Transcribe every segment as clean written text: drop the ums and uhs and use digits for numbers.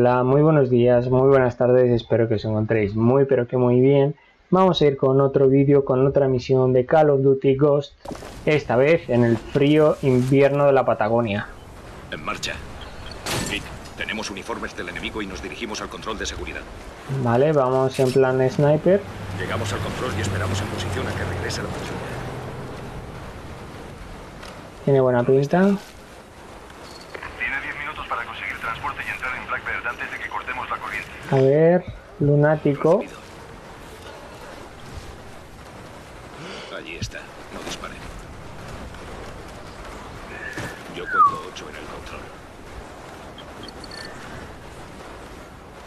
Hola, muy buenos días, muy buenas tardes, espero que os encontréis muy pero que muy bien. Vamos a ir con otro vídeo, con otra misión de Call of Duty Ghosts, esta vez en el frío invierno de la Patagonia. En marcha. Vic, tenemos uniformes del enemigo y nos dirigimos al control de seguridad. Vale, vamos en plan sniper. Llegamos al control y esperamos en posición a que regrese la persona. Tiene buena pinta. Tiene 10 minutos para conseguir transporte y entrar en Blackbird antes de que cortemos la corriente. A ver, lunático. Allí está, no dispare. Yo cuento 8 en el control.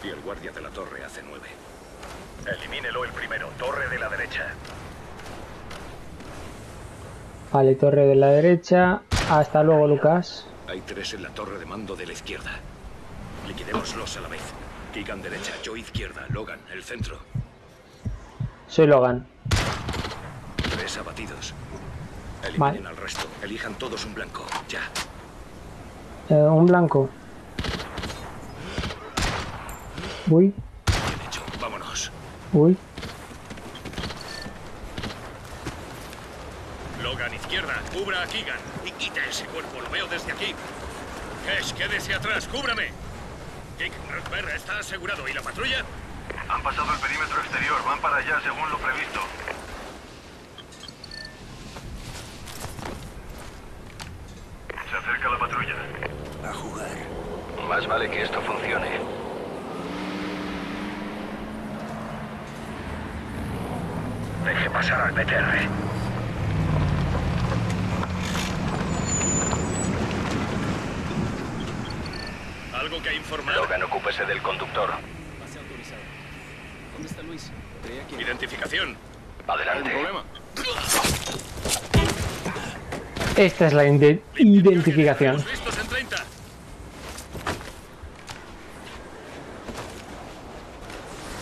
Y el guardia de la torre hace 9. Elimínelo el primero, torre de la derecha. Vale, torre de la derecha. Hasta luego, Lucas. Hay 3 en la torre de mando de la izquierda. Liquidémoslos a la vez. Keegan derecha, yo izquierda, Logan, el centro. Soy Logan. 3 abatidos. Eliminen al resto. Elijan todos un blanco, ya. Un blanco. Uy. Bien hecho, vámonos. Uy. Logan, izquierda, cubra a Keegan y quita ese cuerpo, lo veo desde aquí. Hesh, quédese atrás, cúbrame. Dick, Redbear está asegurado, ¿y la patrulla? Han pasado el perímetro exterior, van para allá según lo previsto. Se acerca la patrulla. A jugar. Más vale que esto funcione. Deje pasar al BTR. ¿Algo que informar? Logan, ocúpese del conductor. Pase autorizado. ¿Dónde está Luis? Identificación. Adelante. ¿Hay problema? Esta es la identificación. Estamos listos en 30.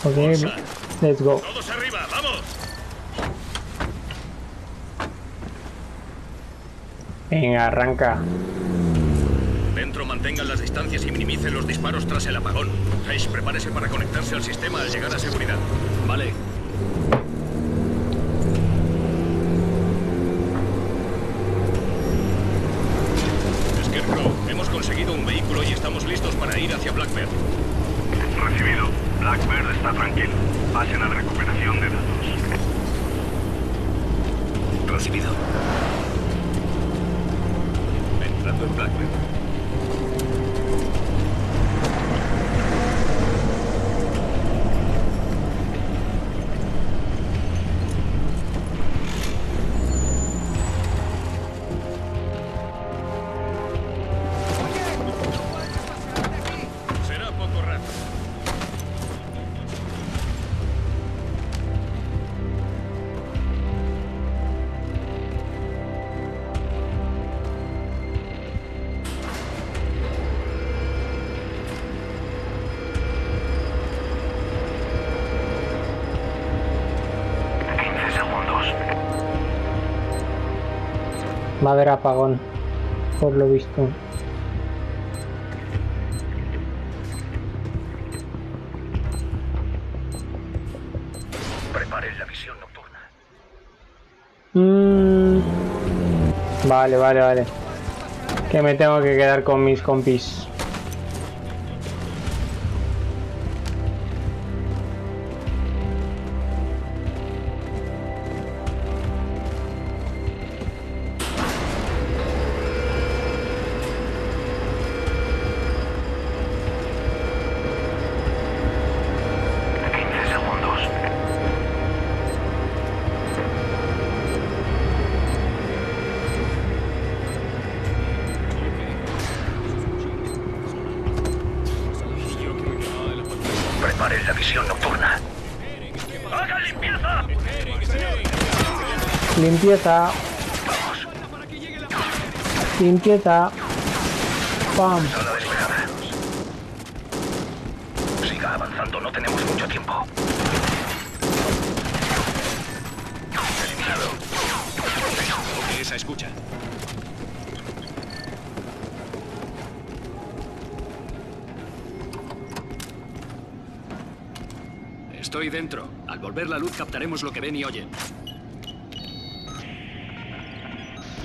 Ok, let's go. Todos arriba, vamos. Venga, arranca. Dentro mantengan las distancias y minimicen los disparos tras el apagón. Hesh, prepárese para conectarse al sistema al llegar a seguridad. Vale. Scarecrow, hemos conseguido un vehículo y estamos listos para ir hacia Blackbird. Recibido. Blackbird está tranquilo. Pasen a la recuperación de datos. Recibido. Entrando en Blackbird. Va a haber apagón, por lo visto. Preparen la visión nocturna. Vale, vale, vale. Que me tengo que quedar con mis compis. La visión nocturna. ¡Haga limpieza! Limpieza. Vamos. Limpieza. ¡Pam! Siga avanzando, no tenemos mucho tiempo. Eliminado. Esa escucha. Estoy dentro. Al volver la luz captaremos lo que ven y oyen.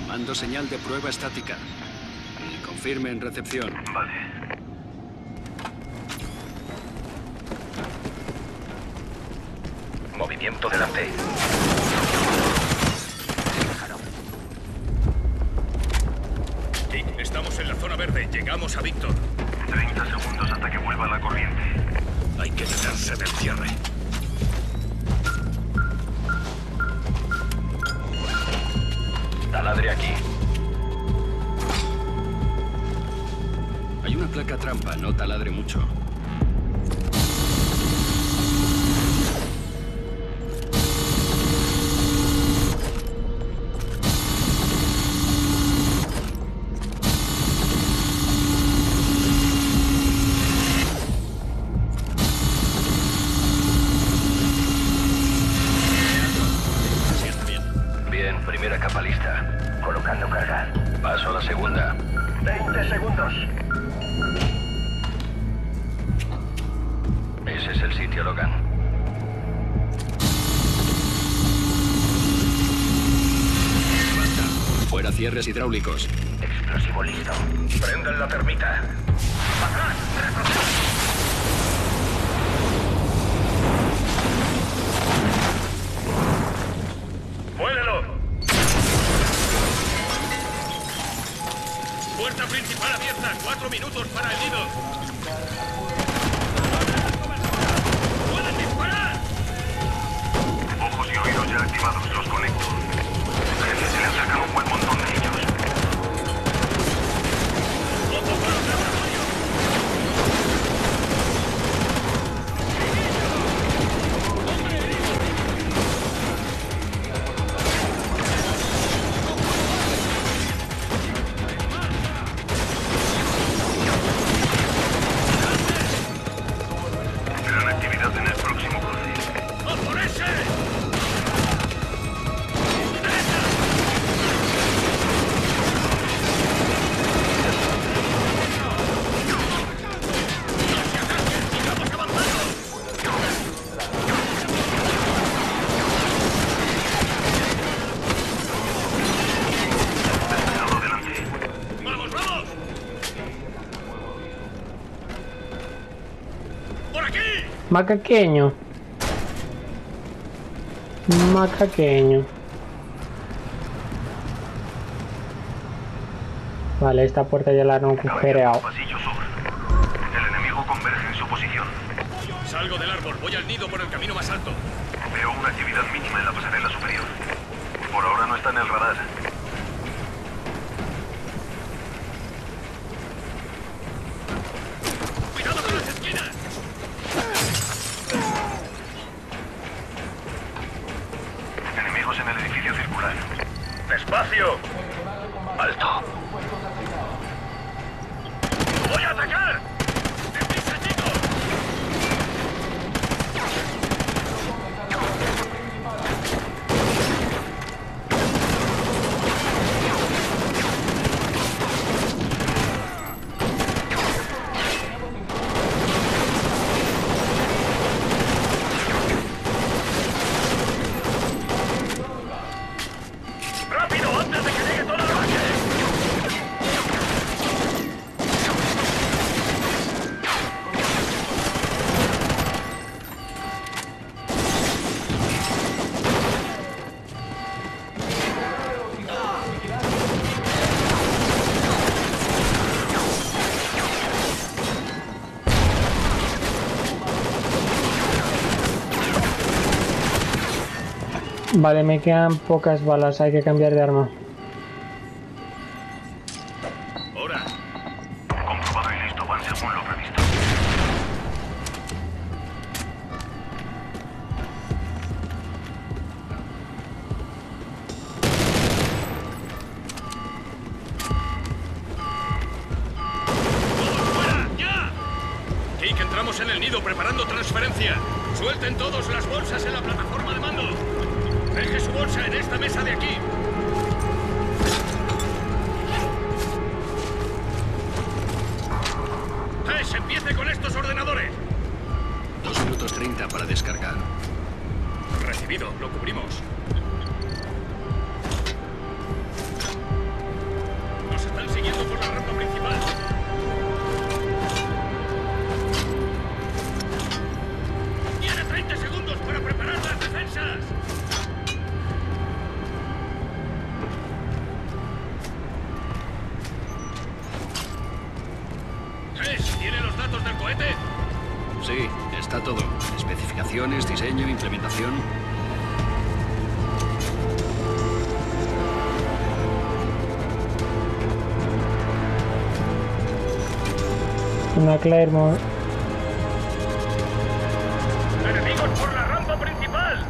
Mando señal de prueba estática. Confirme en recepción. Vale. Movimiento delante. Estamos en la zona verde. Llegamos a Víctor. 30 segundos hasta que vuelva la corriente. Hay que detenerse del cierre. Taladre aquí. Hay una placa trampa. No taladre mucho. Cierres hidráulicos. Explosivo listo. Prendan la termita. ¡Atrás! ¡Retrocede! ¡Muélelo! Puerta principal abierta. 4 minutos para el nido. Macaqueño. Macaqueño. Vale, esta puerta ya la han agujereado. El enemigo converge en su posición. Salgo del árbol, voy al nido por el camino más alto. Veo una actividad mínima en la pasarela superior. Por ahora no está en el radar. Vale, me quedan pocas balas, hay que cambiar de arma. Ahora. Comprobado y listo, van según lo previsto. ¡Todos fuera! ¡Ya! Keegan, entramos en el nido preparando transferencia. Suelten todos las bolsas en la plataforma de mando. Deje su bolsa en esta mesa de aquí. Hesh, empiece con estos ordenadores. 2 minutos 30 para descargar. está todo. Especificaciones, diseño, implementación. Una Claymore. ¡Enemigos por la rampa principal!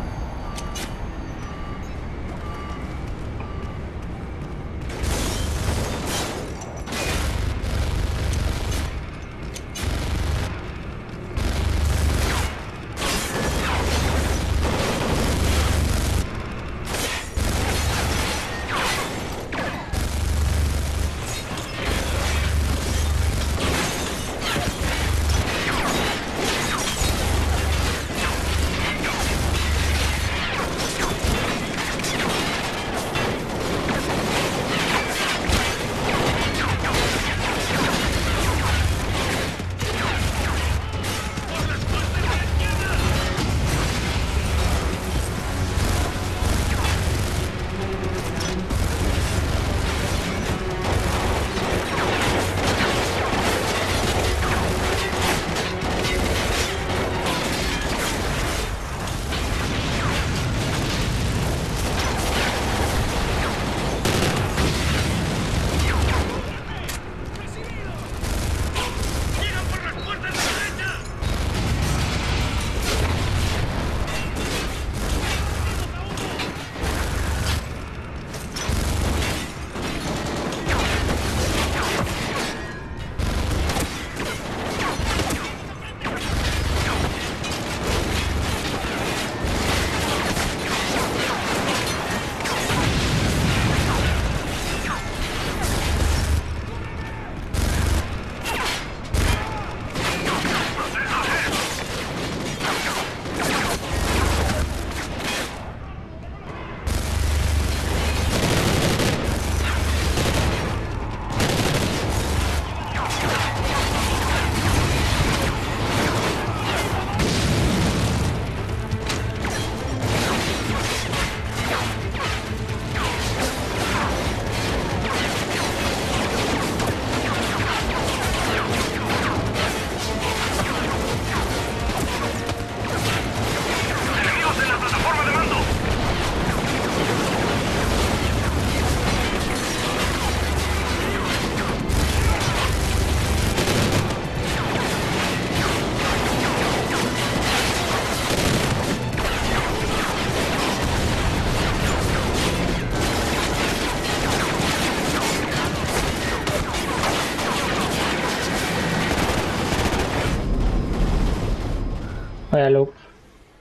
Vaya loco,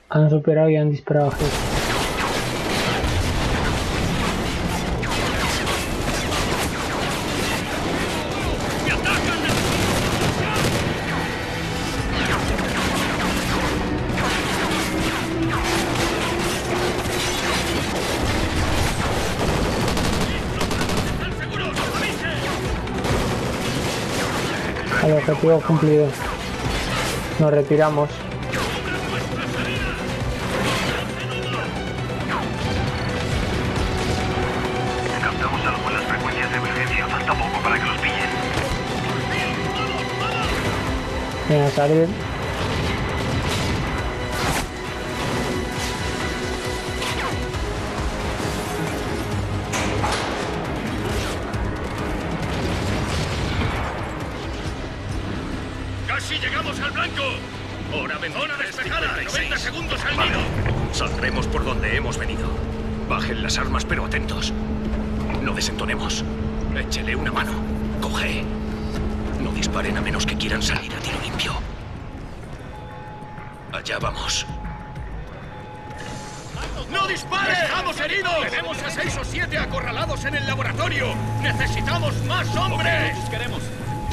han superado y han disparado a Hesh. El objetivo cumplido. Nos retiramos. Venga, salir. Casi llegamos al blanco. Hora menor despejada. 90 segundos al nido. Saldremos por donde hemos venido. Bajen las armas, pero atentos. No desentonemos. Échele una mano. Coge. No disparen a menos que quieran salir a tiro limpio. Allá vamos. ¡No disparen! ¡Estamos heridos! ¡Tenemos a 6 o 7 acorralados en el laboratorio! ¡Necesitamos más hombres! Okay, queremos.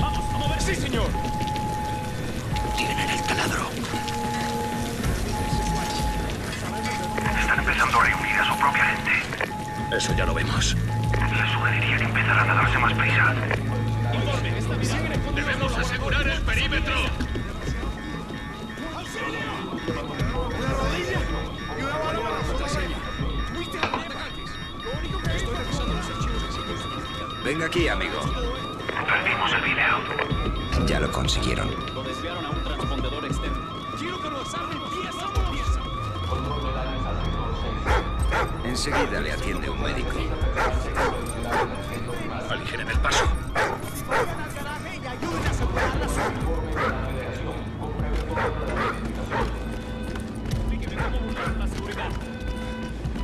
¡Vamos a mover! ¡Sí, señor! Tienen el taladro. Están empezando a reunir a su propia gente. Eso ya lo vemos. Les sugeriría que empezaran a darse más prisa. Debemos asegurar el perímetro. Venga aquí, amigo. Perdimos el video. Ya lo consiguieron. Lo desviaron a un transpondedor externo. Enseguida le atiende un médico. Aligeren el paso.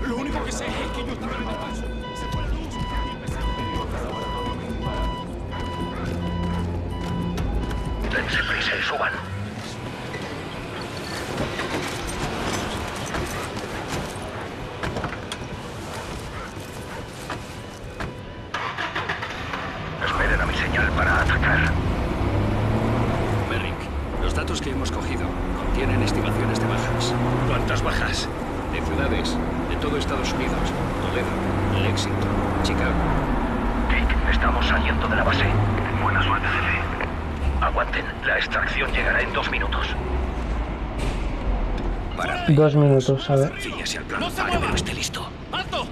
Lo único que sé es que yo estaba en el paso. Se fue la luz y empecé a... Dense prisa y suban. Esperen a mi señal para atacar. Merrick, los datos que hemos cogido contienen estimaciones de bajas. ¿Cuántas bajas? De ciudades, de todo Estados Unidos. Toledo, Lexington, Chicago. Drake, estamos saliendo de la base. Buena suerte, jefe. Aguanten, la extracción llegará en 2 minutos. Para... 2 minutos, a ver. Fíjese al plan. ¡No se muevan! Esté listo. ¡Alto!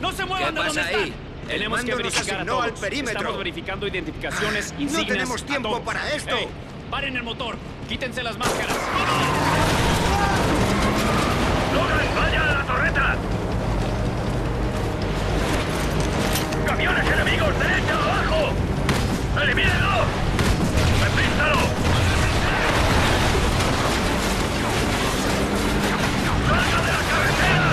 ¡No se muevan! ¿Qué pasa ahí? Tenemos que verificar a todos. Al perímetro. Estamos verificando identificaciones, insignias. ¡No tenemos tiempo para esto! Hey, ¡paren el motor! ¡Quítense las máscaras! ¡Logan, vaya a la torreta! ¡Camiones enemigos, derecha, abajo! ¡Elimínenlo! ¡Repíntalo! ¡Salga de la carretera!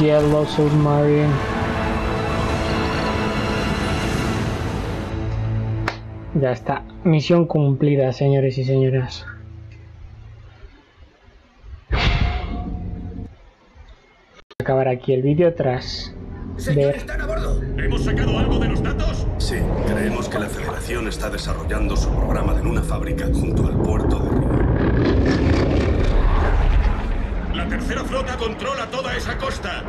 Yellow Submarine. Ya está. Misión cumplida, señores y señoras. Acabar aquí el vídeo tras ver... ¿Están a bordo? ¿Hemos sacado algo de los datos? Sí, creemos que la Federación está desarrollando su programa en una fábrica junto al puerto de Río. La tercera flota controla toda esa costa.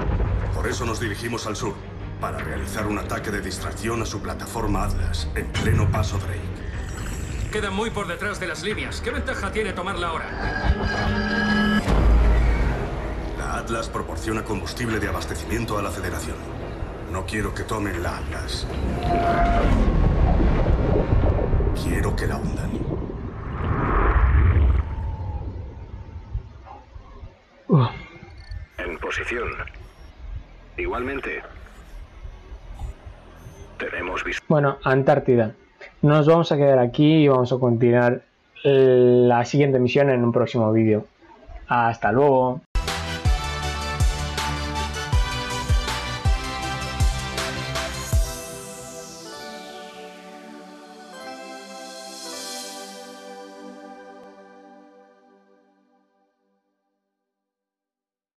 Por eso nos dirigimos al sur, para realizar un ataque de distracción a su plataforma Atlas, en pleno paso Drake. Queda muy por detrás de las líneas. ¿Qué ventaja tiene tomarla ahora? La Atlas proporciona combustible de abastecimiento a la Federación. No quiero que tomen la Atlas. Quiero que la hundan. En posición. Igualmente. Tenemos visto. Bueno, Antártida. Nos vamos a quedar aquí y vamos a continuar la siguiente misión en un próximo vídeo. Hasta luego.